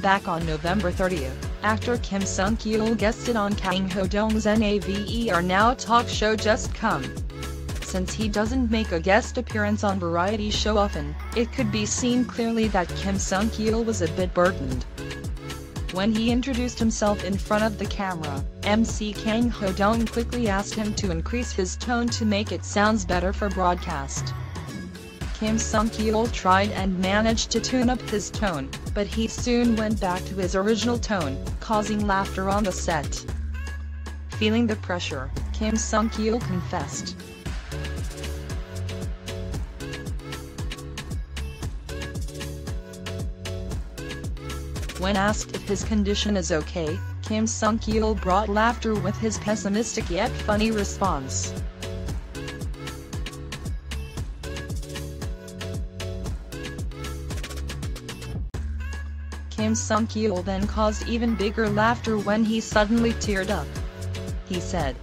Back on November 30th, actor Kim Sungcheol guested on Kang Ho-dong's NAVER Now talk show Just Come. Since he doesn't make a guest appearance on variety show often, it could be seen clearly that Kim Sungcheol was a bit burdened. When he introduced himself in front of the camera, MC Kang Ho-dong quickly asked him to increase his tone to make it sounds better for broadcast. Kim Sungcheol tried and managed to tune up his tone, but he soon went back to his original tone, causing laughter on the set. Feeling the pressure, Kim Sungcheol confessed, when asked if his condition is okay, Kim Sungcheol brought laughter with his pessimistic yet funny response. Kim Sungcheol then caused even bigger laughter when he suddenly teared up. He said,